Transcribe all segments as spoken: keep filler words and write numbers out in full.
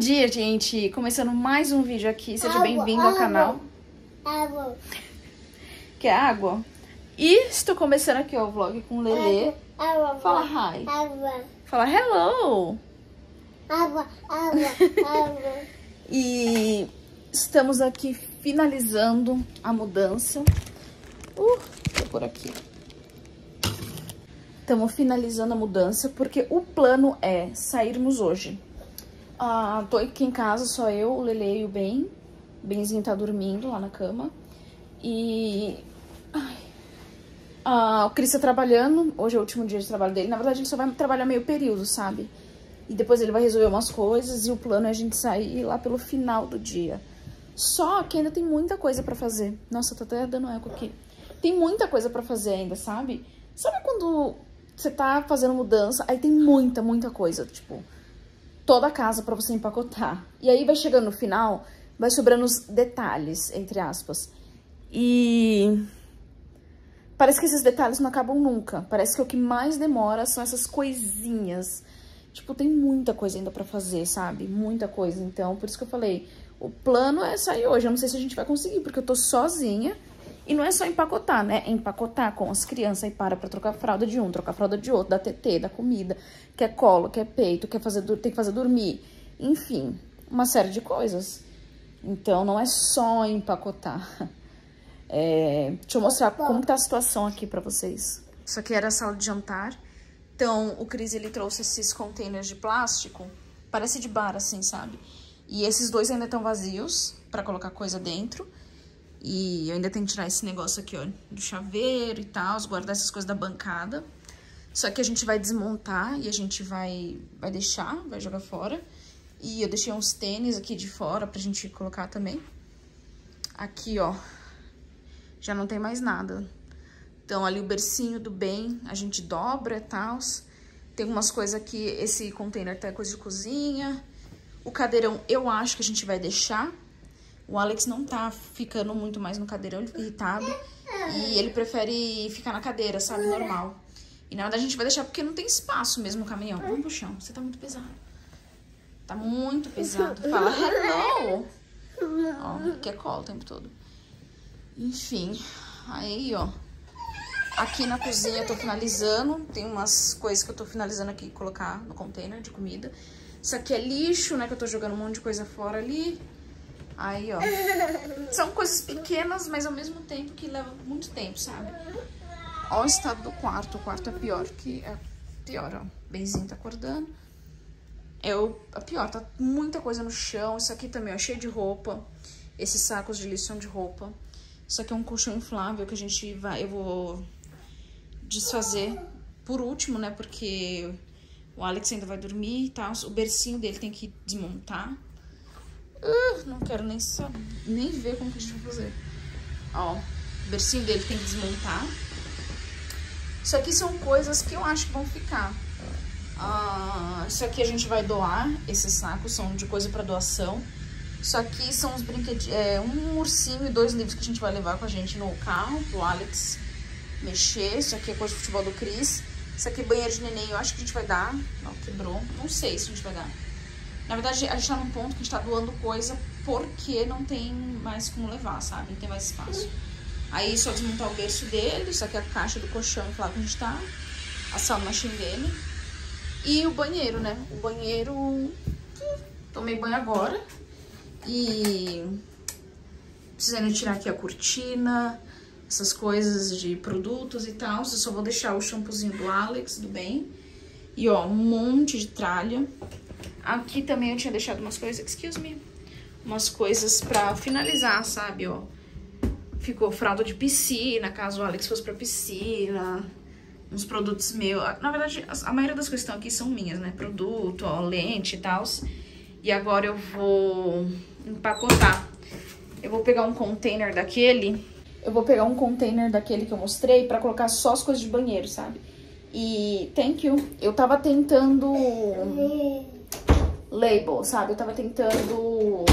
dia, gente! Começando mais um vídeo aqui. Seja bem-vindo ao canal. Água. Quer água? E estou começando aqui ó, o vlog com o Lelê. Água. Fala hi. Água. Fala hello. Água, água, água. E estamos aqui finalizando a mudança. Uh, vou por aqui. Estamos finalizando a mudança porque o plano é sairmos hoje. Ah, tô aqui em casa, só eu, o Lelê e o Ben. O Benzinho tá dormindo lá na cama. E... Ai. Ah, o Cris tá trabalhando. Hoje é o último dia de trabalho dele. Na verdade, ele só vai trabalhar meio período, sabe? E depois ele vai resolver umas coisas. E o plano é a gente sair lá pelo final do dia. Só que ainda tem muita coisa pra fazer. Nossa, tá até dando eco aqui. Tem muita coisa pra fazer ainda, sabe? Sabe quando você tá fazendo mudança, aí tem muita, muita coisa, tipo... toda a casa pra você empacotar. E aí vai chegando no final, vai sobrando os detalhes, entre aspas. E parece que esses detalhes não acabam nunca. Parece que o que mais demora são essas coisinhas. Tipo, tem muita coisa ainda pra fazer, sabe? Muita coisa. Então, por isso que eu falei, o plano é sair hoje. Eu não sei se a gente vai conseguir, porque eu tô sozinha. E não é só empacotar, né? É empacotar com as crianças e para pra trocar a fralda de um, trocar a fralda de outro, dar T T, dar comida, quer colo, quer peito, quer fazer, tem que fazer dormir. Enfim, uma série de coisas. Então, não é só empacotar. É, deixa eu mostrar como tá a situação aqui pra vocês. Isso aqui era a sala de jantar. Então, o Cris, ele trouxe esses containers de plástico. Parece de bar, assim, sabe? E esses dois ainda estão vazios pra colocar coisa dentro. E eu ainda tenho que tirar esse negócio aqui, ó, do chaveiro e tal, guardar essas coisas da bancada. Só que a gente vai desmontar e a gente vai, vai deixar, vai jogar fora. E eu deixei uns tênis aqui de fora pra gente colocar também. Aqui, ó, já não tem mais nada. Então, ali o bercinho do bem, a gente dobra e tal. Tem algumas coisas aqui, esse container tá coisa de cozinha. O cadeirão eu acho que a gente vai deixar. O Alex não tá ficando muito mais no cadeirão, ele fica irritado. E ele prefere ficar na cadeira, sabe? Normal. E na verdade a gente vai deixar porque não tem espaço mesmo no caminhão. Vamos pro chão, você tá muito pesado. Tá muito pesado. Fala hello! Ó, quer cola o tempo todo. Enfim, aí ó. Aqui na cozinha eu tô finalizando. Tem umas coisas que eu tô finalizando aqui, colocar no container de comida. Isso aqui é lixo, né? Que eu tô jogando um monte de coisa fora ali. Aí, ó, são coisas pequenas, mas ao mesmo tempo que levam muito tempo, sabe? Ó o estado do quarto, o quarto é pior que... É pior, ó, o Benzinho tá acordando. É o é pior, tá muita coisa no chão, isso aqui também, ó, cheio de roupa. Esses sacos de lixo são de roupa. Isso aqui é um colchão inflável que a gente vai... Eu vou desfazer por último, né, porque o Alex ainda vai dormir e tal. O bercinho dele tem que desmontar. Uh, não quero nem, saber, nem ver como que a gente vai fazer. Ó, o bercinho dele tem que desmontar. Isso aqui são coisas que eu acho que vão ficar. Ah, isso aqui a gente vai doar. Esses sacos são de coisa pra doação. Isso aqui são uns brinquedos, é, um ursinho e dois livros que a gente vai levar com a gente no carro, pro Alex mexer. Isso aqui é coisa de futebol do Cris. Isso aqui é banheiro de neném, eu acho que a gente vai dar. Não, quebrou. Não sei se a gente vai dar. Na verdade, a gente tá num ponto que a gente tá doando coisa porque não tem mais como levar, sabe? Não tem mais espaço. Aí, só desmontar o berço dele. Isso aqui é a caixa do colchão que lá que a gente tá. A sala machine dele. E o banheiro, né? O banheiro... Tomei banho agora. E... Precisando tirar aqui a cortina. Essas coisas de produtos e tal. Eu só vou deixar o shampoozinho do Alex, do Ben. E, ó, um monte de tralha. Aqui também eu tinha deixado umas coisas, excuse me, umas coisas pra finalizar, sabe, ó. Ficou fralda de piscina, caso o Alex fosse pra piscina, uns produtos meus. Na verdade, a maioria das coisas que estão aqui são minhas, né, produto, ó, lente e tal. E agora eu vou empacotar. Eu vou pegar um container daquele, eu vou pegar um container daquele que eu mostrei pra colocar só as coisas de banheiro, sabe. E, thank you, eu tava tentando... label, sabe? Eu tava tentando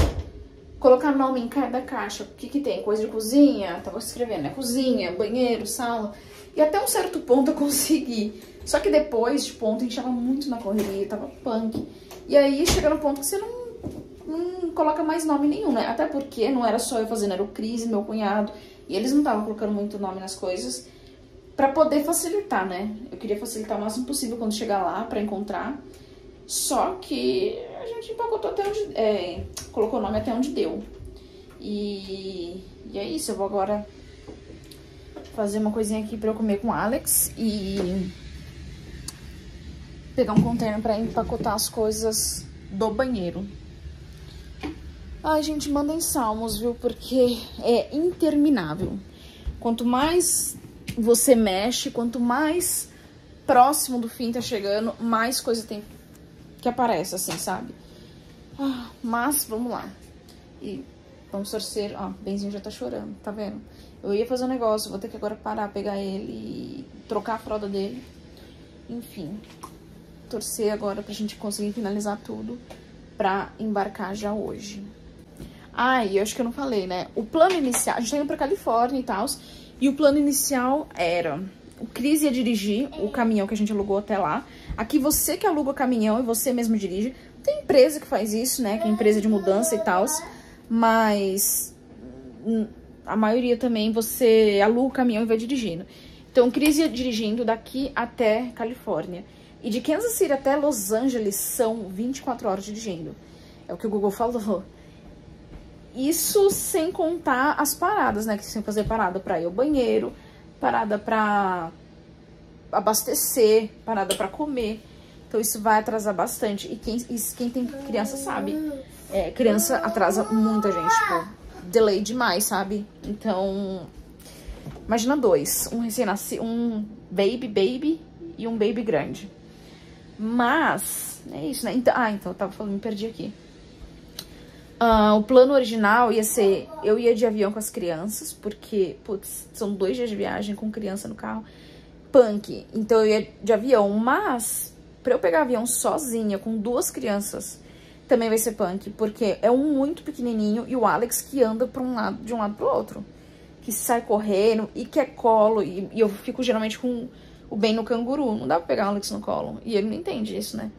colocar nome em cada caixa. O que que tem? Coisa de cozinha? Tava escrevendo, né? Cozinha, banheiro, sala. E até um certo ponto eu consegui. Só que depois, de ponto, a gente tava muito na correria, tava punk. E aí, chega no ponto que você não... não coloca mais nome nenhum, né? Até porque não era só eu fazendo, era o Cris, meu cunhado, e eles não estavam colocando muito nome nas coisas pra poder facilitar, né? Eu queria facilitar o máximo possível quando chegar lá pra encontrar, só que a gente empacotou até onde... É, colocou o nome até onde deu. E, e é isso, eu vou agora fazer uma coisinha aqui pra eu comer com o Alex e pegar um container pra empacotar as coisas do banheiro. Ai, gente, mandem salmos, viu? Porque é interminável. Quanto mais você mexe, quanto mais próximo do fim tá chegando, mais coisa tem que aparece, assim, sabe? Ah, mas, vamos lá. E vamos torcer... Ó, ah, Benzinho já tá chorando, tá vendo? Eu ia fazer um negócio, vou ter que agora parar, pegar ele e trocar a fralda dele. Enfim, torcer agora pra gente conseguir finalizar tudo pra embarcar já hoje. Ah, e eu acho que eu não falei, né? O plano inicial... A gente tá indo pra Califórnia e tal, e o plano inicial era... O Cris ia dirigir o caminhão que a gente alugou até lá. Aqui você que aluga o caminhão e você mesmo dirige. Tem empresa que faz isso, né? Que é empresa de mudança e tal, mas a maioria também você aluga o caminhão e vai dirigindo. Então o Cris ia dirigindo daqui até Califórnia. E de Kansas City até Los Angeles são vinte e quatro horas dirigindo. É o que o Google falou. Isso sem contar as paradas, né? Que sem fazer parada pra ir ao banheiro, parada pra abastecer, parada pra comer. Então isso vai atrasar bastante. E quem, isso, quem tem criança sabe. É, criança atrasa muita gente, tipo, delay demais, sabe? Então, imagina dois. Um recém-nascido, um baby, baby e um baby grande. Mas, é isso, né? Então, ah, então, eu tava falando, me perdi aqui. Ah, o plano original ia ser... Eu ia de avião com as crianças, porque, putz, são dois dias de viagem com criança no carro. Punk. Então, eu ia de avião, mas pra eu pegar avião sozinha, com duas crianças, também vai ser punk. Porque é um muito pequenininho e o Alex que anda pra um lado, de um lado pro outro. Que sai correndo e quer colo. E, e eu fico geralmente com... o Ben no canguru, não dá pra pegar o Alex no colo. E ele não entende isso, né?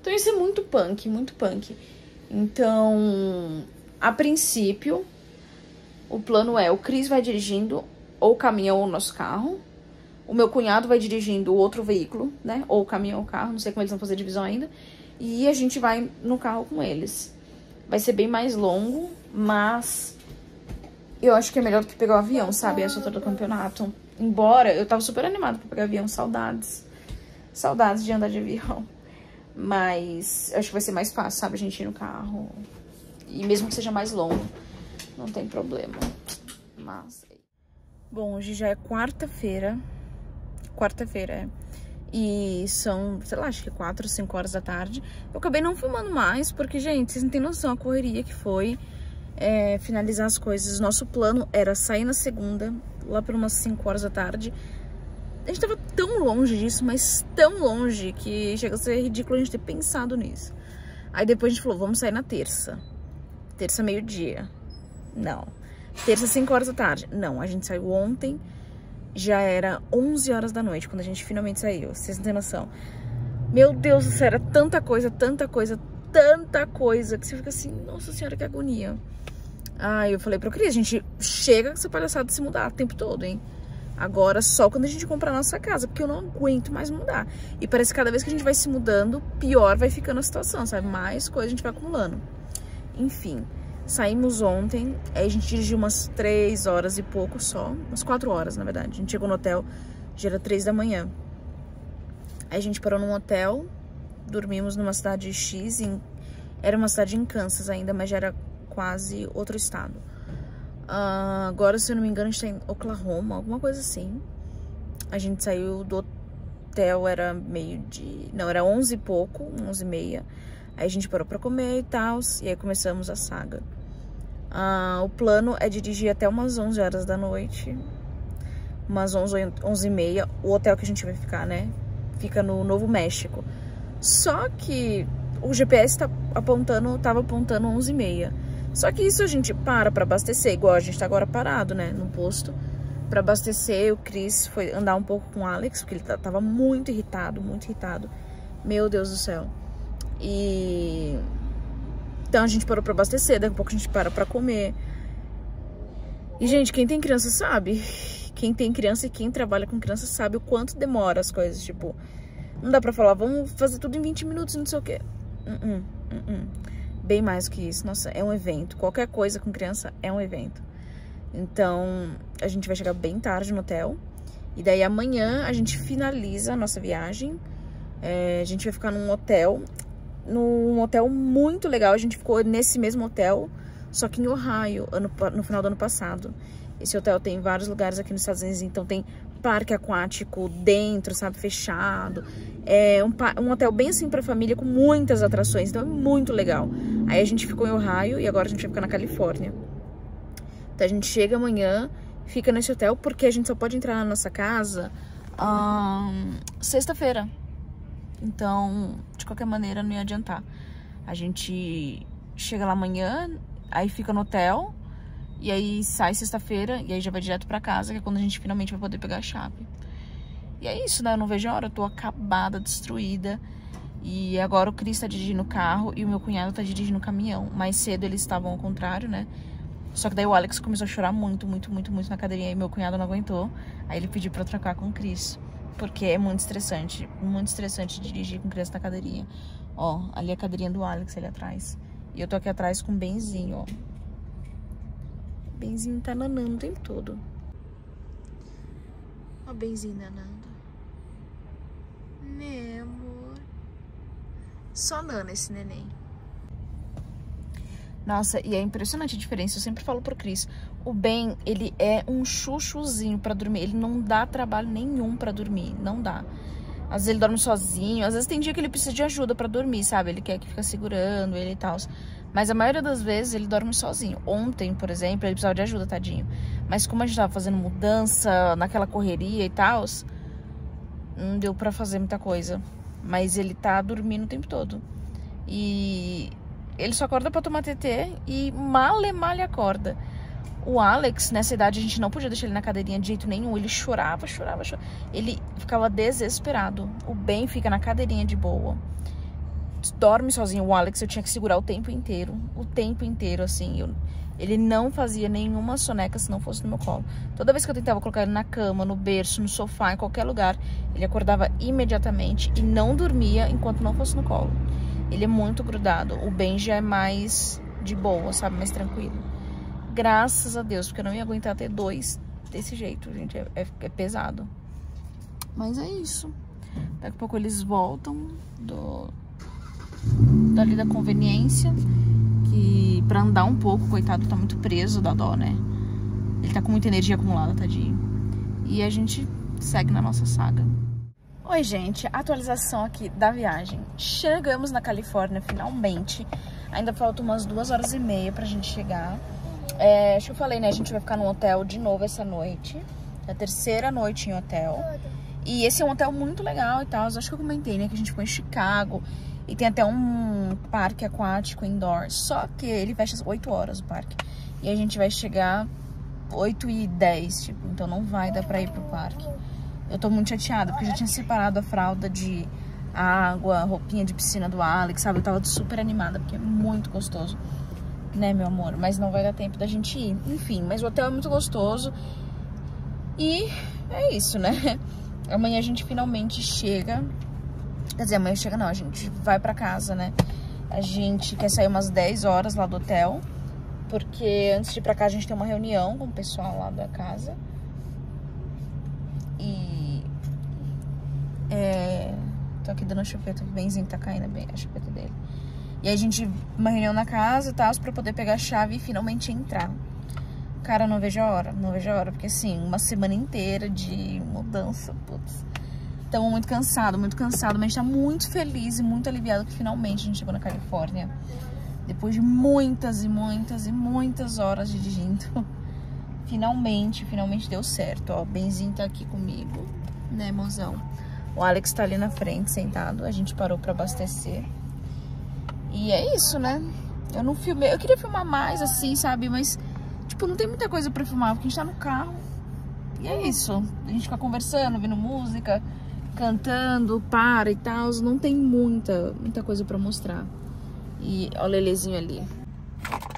Então isso é muito punk, muito punk. Então, a princípio, o plano é: o Cris vai dirigindo ou o caminhão ou o nosso carro. O meu cunhado vai dirigindo o outro veículo, né? Ou o caminhão ou o carro, não sei como eles vão fazer a divisão ainda. E a gente vai no carro com eles. Vai ser bem mais longo, mas eu acho que é melhor do que pegar o avião, sabe? Essa altura do campeonato. Embora eu tava super animada pra pegar avião, saudades. Saudades de andar de avião. Mas acho que vai ser mais fácil, sabe? A gente ir no carro. E mesmo que seja mais longo, não tem problema. Mas... Bom, hoje já é quarta-feira. Quarta-feira, é. E são, sei lá, acho que quatro, cinco horas da tarde. Eu acabei não filmando mais, porque, gente, vocês não têm noção a correria que foi. É, finalizar as coisas. Nosso plano era sair na segunda, lá por umas cinco horas da tarde. A gente tava tão longe disso, mas tão longe, que chega a ser ridículo a gente ter pensado nisso. Aí depois a gente falou, vamos sair na terça. Terça meio-dia. Não. Terça cinco horas da tarde. Não, a gente saiu ontem. Já era onze horas da noite quando a gente finalmente saiu. Vocês não têm noção. Meu Deus do céu, era tanta coisa, tanta coisa, tanta coisa, que você fica assim, nossa senhora, que agonia. Aí ah, eu falei pro Cris, a gente chega com essa palhaçada de se mudar o tempo todo, hein? Agora só quando a gente comprar a nossa casa, porque eu não aguento mais mudar. E parece que cada vez que a gente vai se mudando, pior vai ficando a situação, sabe? Mais coisa a gente vai acumulando. Enfim, saímos ontem, aí a gente dirigiu umas três horas e pouco só, umas quatro horas na verdade. A gente chegou no hotel, já era três da manhã. Aí a gente parou num hotel, dormimos numa cidade X, em... era uma cidade em Kansas ainda, mas já era quase outro estado. Uh, agora, se eu não me engano, a gente tá em Oklahoma, alguma coisa assim. A gente saiu do hotel, era meio de... Não, era onze e pouco, onze e meia. Aí a gente parou pra comer e tal, e aí começamos a saga. Uh, o plano é dirigir até umas onze horas da noite. Umas onze, onze e meia. O hotel que a gente vai ficar, né? Fica no Novo México. Só que o G P S tá apontando, tava apontando onze e meia. Só que isso a gente para pra abastecer, igual a gente tá agora parado, né, no posto. Pra abastecer, o Cris foi andar um pouco com o Alex, porque ele tava muito irritado, muito irritado. Meu Deus do céu. E Então a gente parou pra abastecer, daqui a pouco a gente para pra comer. E, gente, quem tem criança sabe. Quem tem criança e quem trabalha com criança sabe o quanto demora as coisas. Tipo, não dá pra falar, vamos fazer tudo em vinte minutos, não sei o quê. Uh-uh, uh-uh. Bem mais que isso. Nossa, é um evento. Qualquer coisa com criança é um evento. Então, a gente vai chegar bem tarde no hotel. E daí amanhã a gente finaliza a nossa viagem. É, a gente vai ficar num hotel... num hotel muito legal. A gente ficou nesse mesmo hotel, só que em Ohio, ano, no final do ano passado. Esse hotel tem vários lugares aqui nos Estados Unidos, então tem parque aquático dentro, sabe, fechado. É um, um hotel bem assim pra família, com muitas atrações, então é muito legal. Aí a gente ficou em Ohio e agora a gente vai ficar na Califórnia. Então a gente chega amanhã, fica nesse hotel, porque a gente só pode entrar na nossa casa um, sexta-feira. Então, de qualquer maneira, não ia adiantar. A gente chega lá amanhã, aí fica no hotel, e aí sai sexta-feira, e aí já vai direto pra casa, que é quando a gente finalmente vai poder pegar a chave. E é isso, né? Eu não vejo a hora, eu tô acabada, destruída. E agora o Cris tá dirigindo o carro e o meu cunhado tá dirigindo o caminhão. Mais cedo eles estavam ao contrário, né? Só que daí o Alex começou a chorar muito, muito, muito, muito na cadeirinha, e meu cunhado não aguentou. Aí ele pediu pra eu trocar com o Cris. Porque é muito estressante, muito estressante dirigir com criança na cadeirinha. Ó, ali é a cadeirinha do Alex, ali atrás. E eu tô aqui atrás com o Benzinho, ó. O Benzinho tá nanando o tempo todo. Ó o Benzinho nanando. Né, amor? Só nana esse neném. Nossa, e é impressionante a diferença. Eu sempre falo pro Cris, o Ben, ele é um chuchuzinho pra dormir. Ele não dá trabalho nenhum pra dormir, não dá. Às vezes ele dorme sozinho, às vezes tem dia que ele precisa de ajuda pra dormir, sabe? Ele quer que fica segurando ele e tal. Mas a maioria das vezes ele dorme sozinho. Ontem, por exemplo, ele precisava de ajuda, tadinho. Mas como a gente tava fazendo mudança, naquela correria e tal, não deu pra fazer muita coisa. Mas ele tá dormindo o tempo todo. E... ele só acorda pra tomar T T e mal ele acorda. O Alex, nessa idade, a gente não podia deixar ele na cadeirinha de jeito nenhum. Ele chorava, chorava, chorava. Ele ficava desesperado. O Ben fica na cadeirinha de boa. Dorme sozinho. O Alex eu tinha que segurar o tempo inteiro. O tempo inteiro, assim. Eu... ele não fazia nenhuma soneca se não fosse no meu colo. Toda vez que eu tentava colocar ele na cama, no berço, no sofá, em qualquer lugar, ele acordava imediatamente e não dormia enquanto não fosse no colo. Ele é muito grudado. O Ben já é mais de boa, sabe? Mais tranquilo. Graças a Deus, porque eu não ia aguentar ter dois desse jeito, gente. É, é, é pesado. Mas é isso. Daqui a pouco eles voltam do... dali da conveniência. Que pra andar um pouco, coitado, tá muito preso, dá dó, né? Ele tá com muita energia acumulada, tadinho. E a gente segue na nossa saga. Oi, gente, atualização aqui da viagem. Chegamos na Califórnia, finalmente. Ainda faltam umas duas horas e meia pra gente chegar. É, acho que eu falei, né, a gente vai ficar num hotel de novo essa noite. É a terceira noite em hotel. E esse é um hotel muito legal e tal. Acho que eu comentei, né, que a gente foi em Chicago. E tem até um parque aquático indoor. Só que ele fecha às oito horas, o parque. E a gente vai chegar oito e dez, tipo. Então não vai dar pra ir pro parque. Eu tô muito chateada, porque eu já tinha separado a fralda de água, roupinha de piscina do Alex, sabe? Eu tava super animada, porque é muito gostoso, né, meu amor? Mas não vai dar tempo da gente ir. Enfim, mas o hotel é muito gostoso. E é isso, né? Amanhã a gente finalmente chega... quer dizer, amanhã chega não, a gente vai pra casa, né? A gente quer sair umas dez horas lá do hotel, porque antes de ir pra casa a gente tem uma reunião com o pessoal lá da casa. E... é, tô aqui dando a chupeta, o Benzinho tá caindo bem, a chupeta dele. E aí a gente, uma reunião na casa e tal, pra poder pegar a chave e finalmente entrar. Cara, não vejo a hora, não vejo a hora, porque assim, uma semana inteira de mudança, putz. Tamo muito cansado, muito cansado, mas a gente tá muito feliz e muito aliviado que finalmente a gente chegou na Califórnia. Depois de muitas e muitas e muitas horas dirigindo, finalmente, finalmente deu certo, ó. O Benzinho tá aqui comigo, né, mozão? O Alex tá ali na frente, sentado. A gente parou pra abastecer. E é isso, né? Eu não filmei. Eu queria filmar mais, assim, sabe? Mas, tipo, não tem muita coisa pra filmar, porque a gente tá no carro. E é isso. A gente fica conversando, ouvindo música, cantando, para e tal. Não tem muita, muita coisa pra mostrar. E olha o Lelezinho ali.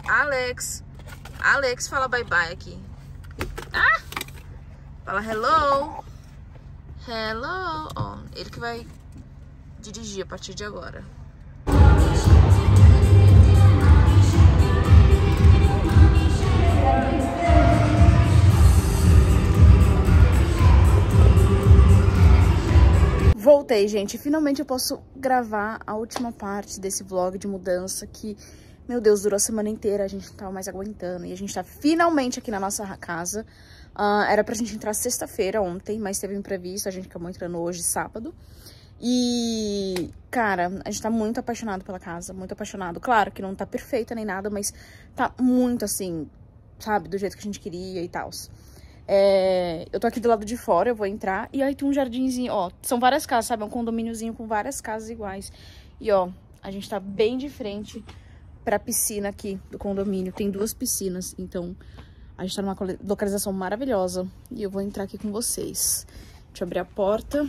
Alex. Alex fala bye bye aqui. Ah! Fala hello. Hello. Ó, ele que vai dirigir a partir de agora. Voltei, gente. Finalmente eu posso gravar a última parte desse vlog de mudança que, meu Deus, durou a semana inteira. A gente não tava mais aguentando e a gente tá finalmente aqui na nossa casa. Uh, era pra gente entrar sexta-feira ontem, mas teve imprevisto. A gente acabou entrando hoje, sábado. E, cara, a gente tá muito apaixonado pela casa, muito apaixonado. Claro que não tá perfeita nem nada, mas tá muito assim, sabe, do jeito que a gente queria e tal. É, eu tô aqui do lado de fora, eu vou entrar. E aí tem um jardinzinho, ó. São várias casas, sabe? É um condomíniozinho com várias casas iguais. E, ó, a gente tá bem de frente pra piscina aqui do condomínio. Tem duas piscinas, então a gente tá numa localização maravilhosa. E eu vou entrar aqui com vocês. Deixa eu abrir a porta.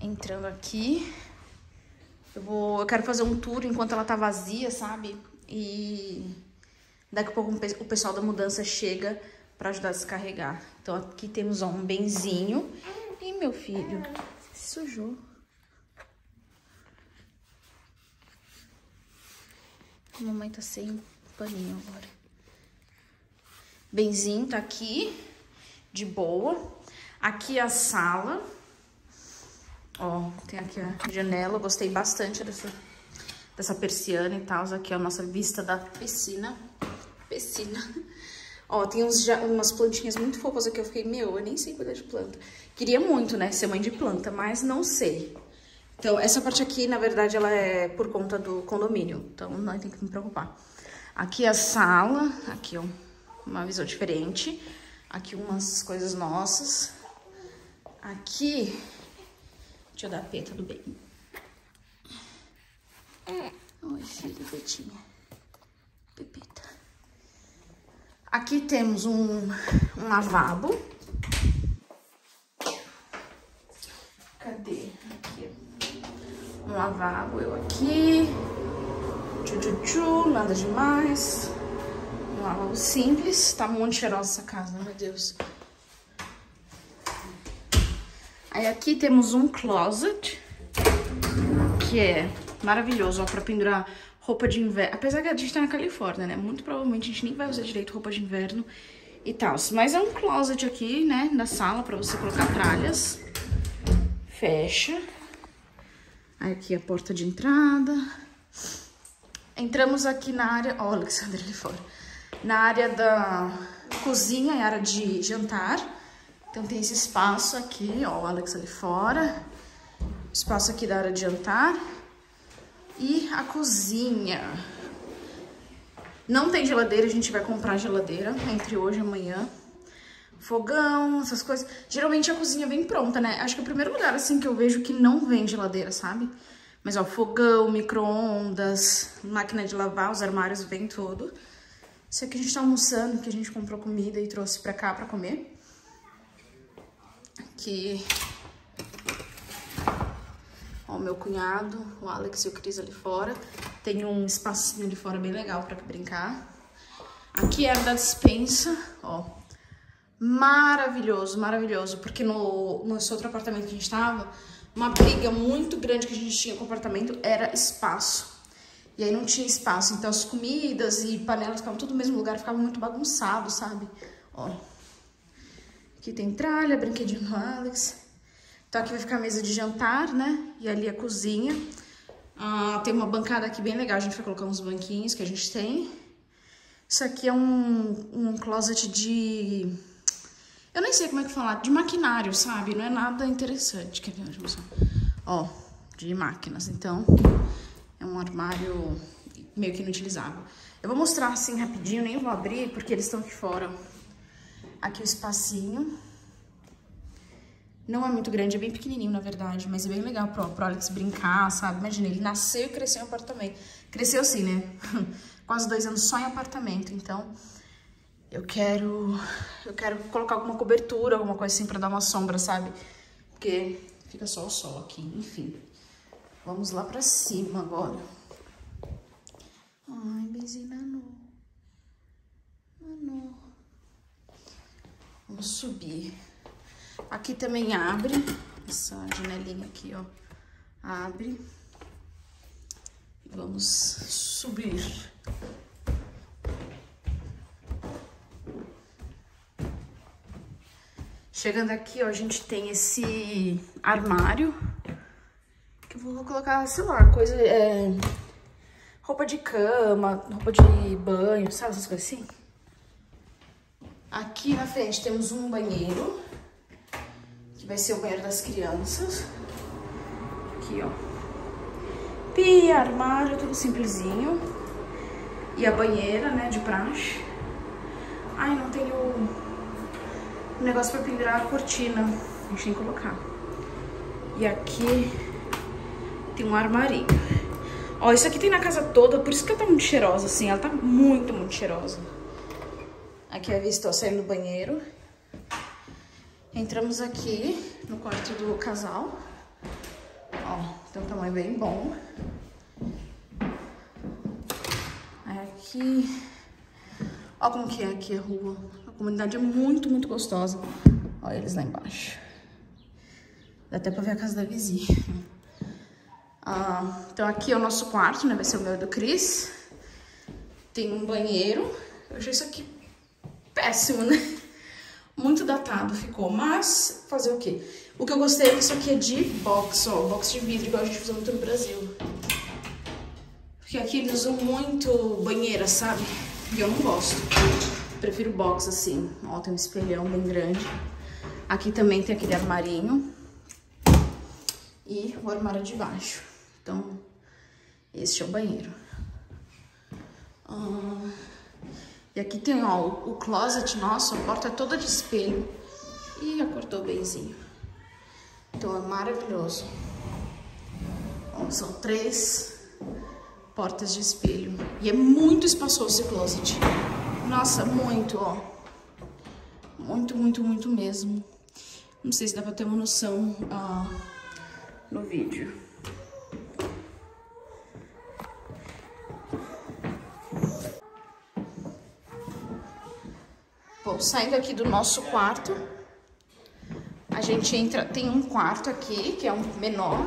Entrando aqui. Eu vou... Eu quero fazer um tour enquanto ela tá vazia, sabe? E... Daqui a pouco o pessoal da mudança chega pra ajudar a descarregar. Então aqui temos ó, um benzinho. Ih, meu filho, se sujou. A mamãe tá sem paninho agora. Benzinho tá aqui, de boa. Aqui a sala. Ó, tem aqui a janela. Eu gostei bastante dessa, dessa persiana e tal. Aqui é a nossa vista da piscina. Piscina. Ó, tem uns, já, umas plantinhas muito fofas aqui. Eu fiquei, meu, eu nem sei cuidar de planta. Queria muito, né, ser mãe de planta, mas não sei. Então, essa parte aqui, na verdade, ela é por conta do condomínio. Então, não tem que me preocupar. Aqui a sala. Aqui, ó, uma visão diferente. Aqui umas coisas nossas. Aqui... Deixa eu dar a peta do bem. Oi, filha, petinha. Pepita. Aqui temos um, um lavabo. Cadê? Aqui. Um lavabo, eu aqui. Tchu, tchu, tchu, nada demais. Um lavabo simples. Tá muito cheirosa essa casa, meu Deus. Aí aqui temos um closet. Que é maravilhoso, ó, pra pendurar... Roupa de inverno, apesar que a gente tá na Califórnia, né? Muito provavelmente a gente nem vai usar direito roupa de inverno e tal. Mas é um closet aqui, né? Na sala pra você colocar tralhas. Fecha. Aqui a porta de entrada. Entramos aqui na área... Ó, oh, Alexandre ali fora. Na área da cozinha, é área de jantar. Então tem esse espaço aqui, ó, o Alex ali fora. Espaço aqui da área de jantar. E a cozinha. Não tem geladeira, a gente vai comprar geladeira entre hoje e amanhã. Fogão, essas coisas. Geralmente a cozinha vem pronta, né? Acho que é o primeiro lugar, assim, que eu vejo que não vem geladeira, sabe? Mas, ó, fogão, micro-ondas, máquina de lavar, os armários vem tudo. Isso aqui a gente tá almoçando, que a gente comprou comida e trouxe pra cá pra comer. Aqui... Ó, meu cunhado, o Alex e o Cris ali fora. Tem um espacinho ali fora bem legal pra brincar. Aqui é a da despensa, ó. Maravilhoso, maravilhoso. Porque no nosso outro apartamento que a gente tava, uma briga muito grande que a gente tinha com o apartamento era espaço. E aí não tinha espaço, então as comidas e panelas ficavam tudo no mesmo lugar, ficava muito bagunçado, sabe? Ó. Aqui tem tralha, brinquedinho do Alex... Então aqui vai ficar a mesa de jantar, né? E ali a cozinha. Ah, tem uma bancada aqui bem legal. A gente vai colocar uns banquinhos que a gente tem. Isso aqui é um, um closet de... Eu nem sei como é que falar. De maquinário, sabe? Não é nada interessante. Quer ver? Deixa eu mostrar. Ó, de máquinas. Então, é um armário meio que inutilizável. Eu vou mostrar assim rapidinho. Nem vou abrir porque eles estão aqui fora. Aqui o espacinho. Não é muito grande, é bem pequenininho, na verdade, mas é bem legal pro, pro Alex brincar, sabe? Imagina, ele nasceu e cresceu em apartamento. Cresceu sim, né? Quase dois anos só em apartamento, então eu quero eu quero colocar alguma cobertura, alguma coisa assim pra dar uma sombra, sabe? Porque fica só o sol aqui, enfim. Vamos lá pra cima agora. Ai, beijinho, Nanu. Nanu. Vamos subir. Aqui também abre. Essa janelinha aqui, ó. Abre. E vamos subir. Chegando aqui, ó, a gente tem esse armário, que eu vou colocar, sei lá, coisa, é, roupa de cama, roupa de banho, sabe, essas coisas assim. Aqui na frente temos um banheiro, que vai ser o banheiro das crianças. Aqui, ó. Pia, armário, tudo simplesinho. E a banheira, né, de praxe. Ai, não tenho... um negócio pra pendurar a cortina. A gente tem que colocar. E aqui tem um armarinho. Ó, isso aqui tem na casa toda, por isso que ela tá muito cheirosa, assim. Ela tá muito, muito cheirosa. Aqui a vista, ó, saindo do banheiro. Entramos aqui no quarto do casal. Ó, tem um tamanho bem bom. Aí aqui... ó como que é aqui a rua. A comunidade é muito, muito gostosa. Olha eles lá embaixo. Dá até pra ver a casa da vizinha. Ah, então aqui é o nosso quarto, né? Vai ser o meu do Cris. Tem um banheiro. Eu achei isso aqui péssimo, né? Muito datado ficou. Mas fazer o quê? O que eu gostei é que isso aqui é de box, ó. Box de vidro, igual a gente usa muito no Brasil. Porque aqui eles usam muito banheira, sabe? E eu não gosto. Prefiro box assim. Ó, tem um espelhão bem grande. Aqui também tem aquele armarinho. E o armário de baixo. Então, este é o banheiro. Ah, e aqui tem, ó, o closet nosso. A porta é toda de espelho. E acordou benzinho. Então, é maravilhoso. Ó, são três portas de espelho. E é muito espaçoso esse closet. Nossa, muito, ó. Muito, muito, muito mesmo. Não sei se dá pra ter uma noção ah, no vídeo. Bom, saindo aqui do nosso quarto, a gente entra... tem um quarto aqui, que é um menor.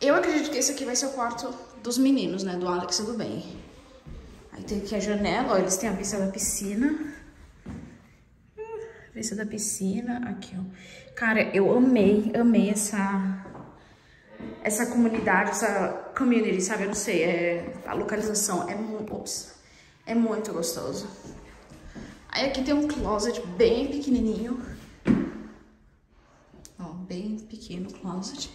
Eu acredito que esse aqui vai ser o quarto dos meninos, né? Do Alex e do Ben. Aí tem aqui a janela, ó, eles têm a vista da piscina. Vista da piscina, aqui, ó. Cara, eu amei, amei essa... essa comunidade, essa community, sabe? Eu não sei, é... a localização é muito... Ops, é muito gostoso. Aí aqui tem um closet bem pequenininho. Ó, bem pequeno o closet.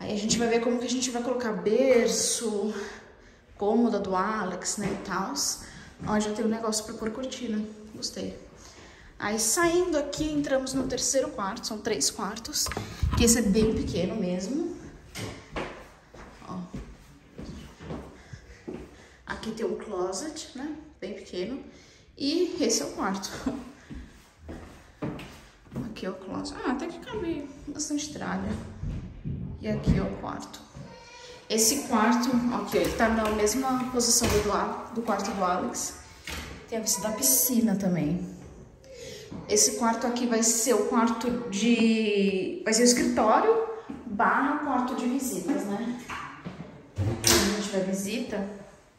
Aí a gente vai ver como que a gente vai colocar berço... cômoda do Alex, né, e tal. Ó, já tem um negócio pra pôr cortina. Gostei. Aí, saindo aqui, entramos no terceiro quarto. São três quartos. Que esse é bem pequeno mesmo. Ó. Aqui tem um closet, né, bem pequeno. E esse é o quarto. Aqui é o closet. Ah, até que cabe bastante tralha. E aqui é o quarto. Esse quarto, ok, ele tá na mesma posição do, do quarto do Alex. Tem a vista da piscina também. Esse quarto aqui vai ser o quarto de... vai ser o escritório barra quarto de visitas, né? Quando a gente vai visita,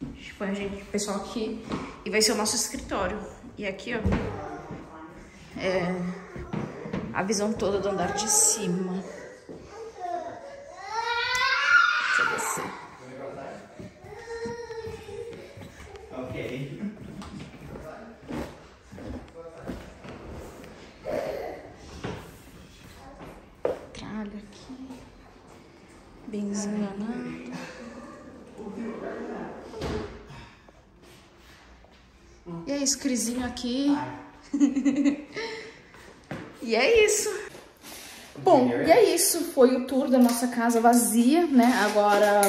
a gente põe a gente, o pessoal aqui e vai ser o nosso escritório. E aqui, ó, é a visão toda do andar de cima. Tralha aqui, benzinho lá. E é isso, Crisinho aqui. E é isso. Bom, e é isso. Foi o tour da nossa casa vazia, né? Agora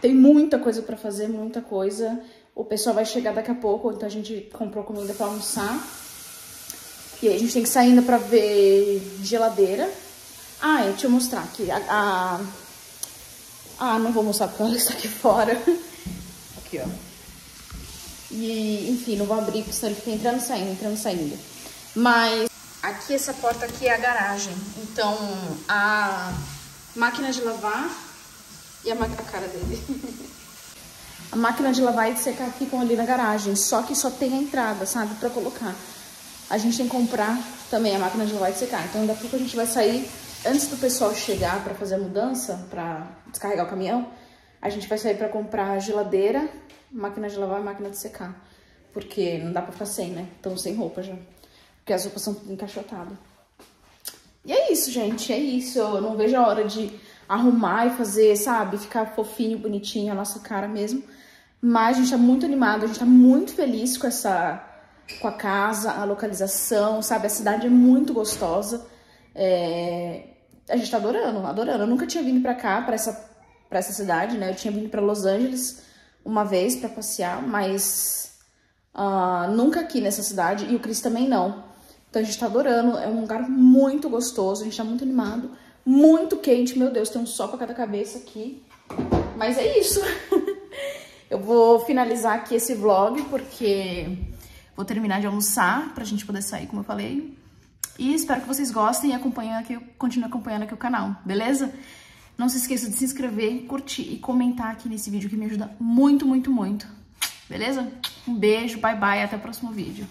tem muita coisa pra fazer, muita coisa. O pessoal vai chegar daqui a pouco, então a gente comprou comida pra almoçar. E aí a gente tem que sair ainda pra ver geladeira. Ah, e deixa eu mostrar aqui. A, a, Ah, não vou mostrar porque ela está aqui fora. Aqui, ó. E, enfim, não vou abrir porque senão ele fica entrando e saindo, entrando e saindo. Mas aqui, essa porta aqui é a garagem. Então, a máquina de lavar e a, ma... a cara dele. A máquina de lavar e de secar ficam ali na garagem. Só que só tem a entrada, sabe? Pra colocar. A gente tem que comprar também a máquina de lavar e de secar. Então, daqui que a gente vai sair... Antes do pessoal chegar pra fazer a mudança, pra descarregar o caminhão, a gente vai sair pra comprar geladeira, máquina de lavar e máquina de secar. Porque não dá pra ficar sem, né? Estamos sem roupa já. Porque as roupas são encaixotadas. E é isso, gente. É isso. Eu não vejo a hora de arrumar e fazer, sabe? Ficar fofinho, bonitinho, a nossa cara mesmo. Mas a gente tá muito animado. A gente tá muito feliz com essa... Com a casa, a localização, sabe? A cidade é muito gostosa. É, a gente tá adorando, adorando. Eu nunca tinha vindo pra cá, pra essa, pra essa cidade, né? Eu tinha vindo pra Los Angeles uma vez pra passear, mas uh, nunca aqui nessa cidade. E o Chris também não. Então a gente tá adorando. É um lugar muito gostoso. A gente tá muito animado. Muito quente. Meu Deus, tem um sol pra cada cabeça aqui. Mas é isso. Eu vou finalizar aqui esse vlog, porque vou terminar de almoçar pra gente poder sair, como eu falei. E espero que vocês gostem e acompanhem aqui, continuem acompanhando aqui o canal, beleza? Não se esqueça de se inscrever, curtir e comentar aqui nesse vídeo que me ajuda muito, muito, muito. Beleza? Um beijo, bye bye, até o próximo vídeo.